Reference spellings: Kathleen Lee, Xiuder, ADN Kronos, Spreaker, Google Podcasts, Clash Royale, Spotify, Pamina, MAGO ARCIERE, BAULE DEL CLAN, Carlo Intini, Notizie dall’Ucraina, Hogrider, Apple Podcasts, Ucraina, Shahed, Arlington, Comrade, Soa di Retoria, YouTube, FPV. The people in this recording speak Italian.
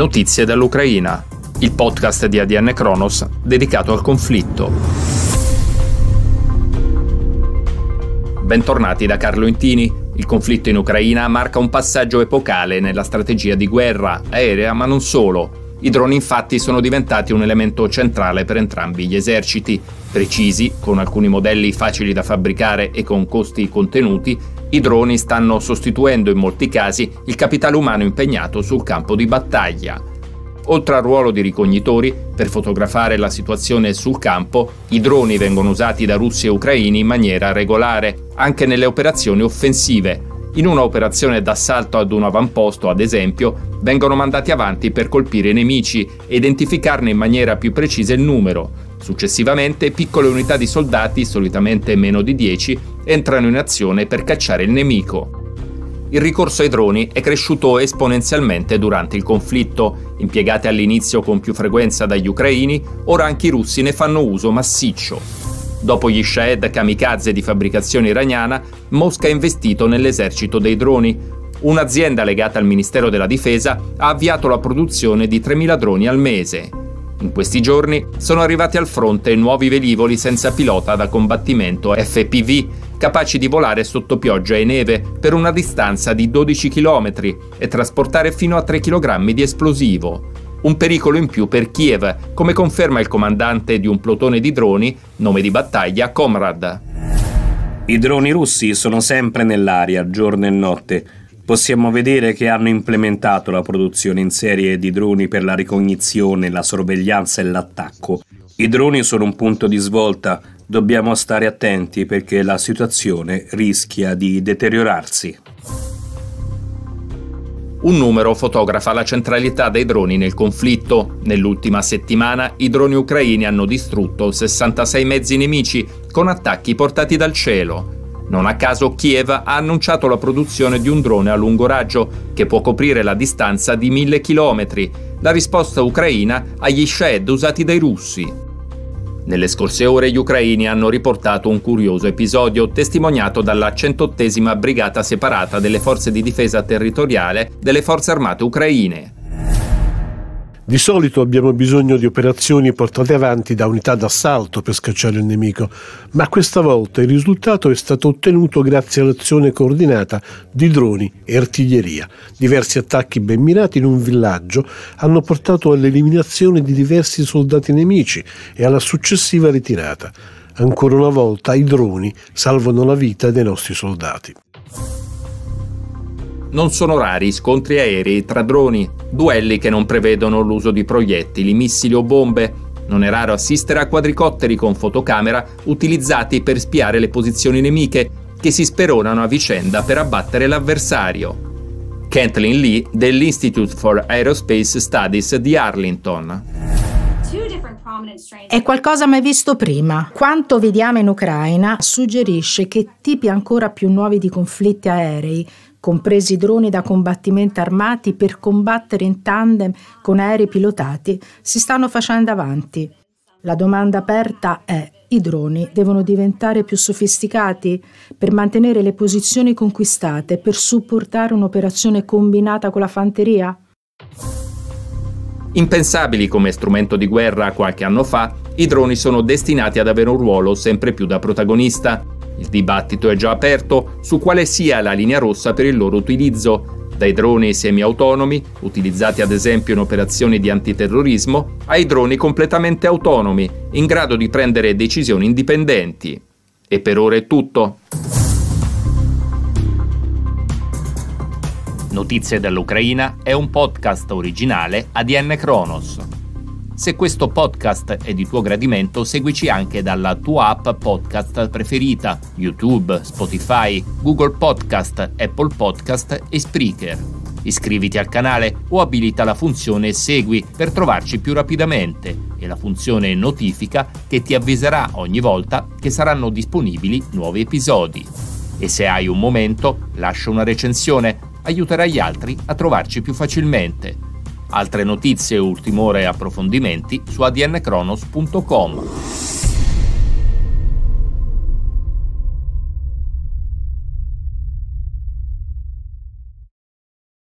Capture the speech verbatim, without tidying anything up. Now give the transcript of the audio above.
Notizie dall'Ucraina, il podcast di A D N Kronos dedicato al conflitto. Bentornati da Carlo Intini. Il conflitto in Ucraina marca un passaggio epocale nella strategia di guerra, aerea ma non solo. I droni infatti sono diventati un elemento centrale per entrambi gli eserciti. Precisi, con alcuni modelli facili da fabbricare e con costi contenuti, i droni stanno sostituendo in molti casi il capitale umano impegnato sul campo di battaglia. Oltre al ruolo di ricognitori, per fotografare la situazione sul campo, i droni vengono usati da russi e ucraini in maniera regolare, anche nelle operazioni offensive. In una operazione d'assalto ad un avamposto, ad esempio, vengono mandati avanti per colpire i nemici e identificarne in maniera più precisa il numero. Successivamente, piccole unità di soldati, solitamente meno di dieci, entrano in azione per cacciare il nemico. Il ricorso ai droni è cresciuto esponenzialmente durante il conflitto. Impiegati all'inizio con più frequenza dagli ucraini, ora anche i russi ne fanno uso massiccio. Dopo gli Shahed kamikaze di fabbricazione iraniana, Mosca ha investito nell'esercito dei droni. Un'azienda legata al Ministero della Difesa ha avviato la produzione di tremila droni al mese. In questi giorni sono arrivati al fronte nuovi velivoli senza pilota da combattimento F P V, capaci di volare sotto pioggia e neve per una distanza di dodici chilometri e trasportare fino a tre chilogrammi di esplosivo. Un pericolo in più per Kiev, come conferma il comandante di un plotone di droni, nome di battaglia Comrade. I droni russi sono sempre nell'aria, giorno e notte. Possiamo vedere che hanno implementato la produzione in serie di droni per la ricognizione, la sorveglianza e l'attacco. I droni sono un punto di svolta, dobbiamo stare attenti perché la situazione rischia di deteriorarsi. Un numero fotografa la centralità dei droni nel conflitto. Nell'ultima settimana i droni ucraini hanno distrutto sessantasei mezzi nemici con attacchi portati dal cielo. Non a caso Kiev ha annunciato la produzione di un drone a lungo raggio, che può coprire la distanza di mille chilometri, la risposta ucraina agli Shahed usati dai russi. Nelle scorse ore gli ucraini hanno riportato un curioso episodio, testimoniato dalla centottesima Brigata Separata delle Forze di Difesa Territoriale delle Forze Armate Ucraine. Di solito abbiamo bisogno di operazioni portate avanti da unità d'assalto per scacciare il nemico, ma questa volta il risultato è stato ottenuto grazie all'azione coordinata di droni e artiglieria. Diversi attacchi ben mirati in un villaggio hanno portato all'eliminazione di diversi soldati nemici e alla successiva ritirata. Ancora una volta i droni salvano la vita dei nostri soldati. Non sono rari scontri aerei tra droni, duelli che non prevedono l'uso di proiettili, missili o bombe. Non è raro assistere a quadricotteri con fotocamera utilizzati per spiare le posizioni nemiche, che si speronano a vicenda per abbattere l'avversario. Kathleen Lee dell'Institute for Aerospace Studies di Arlington. È qualcosa mai visto prima. Quanto vediamo in Ucraina suggerisce che tipi ancora più nuovi di conflitti aerei, compresi droni da combattimento armati per combattere in tandem con aerei pilotati, si stanno facendo avanti. La domanda aperta è: i droni devono diventare più sofisticati per mantenere le posizioni conquistate, per supportare un'operazione combinata con la fanteria? Impensabili come strumento di guerra qualche anno fa, i droni sono destinati ad avere un ruolo sempre più da protagonista. Il dibattito è già aperto su quale sia la linea rossa per il loro utilizzo, dai droni semiautonomi, utilizzati ad esempio in operazioni di antiterrorismo, ai droni completamente autonomi, in grado di prendere decisioni indipendenti. E per ora è tutto. Notizie dall'Ucraina è un podcast originale A D N Kronos. Se questo podcast è di tuo gradimento, seguici anche dalla tua app podcast preferita, YouTube, Spotify, Google Podcast, Apple Podcast e Spreaker. Iscriviti al canale o abilita la funzione Segui per trovarci più rapidamente e la funzione Notifica che ti avviserà ogni volta che saranno disponibili nuovi episodi. E se hai un momento, lascia una recensione. Aiuterà gli altri a trovarci più facilmente. Altre notizie, ultimore e approfondimenti su a d n kronos punto com.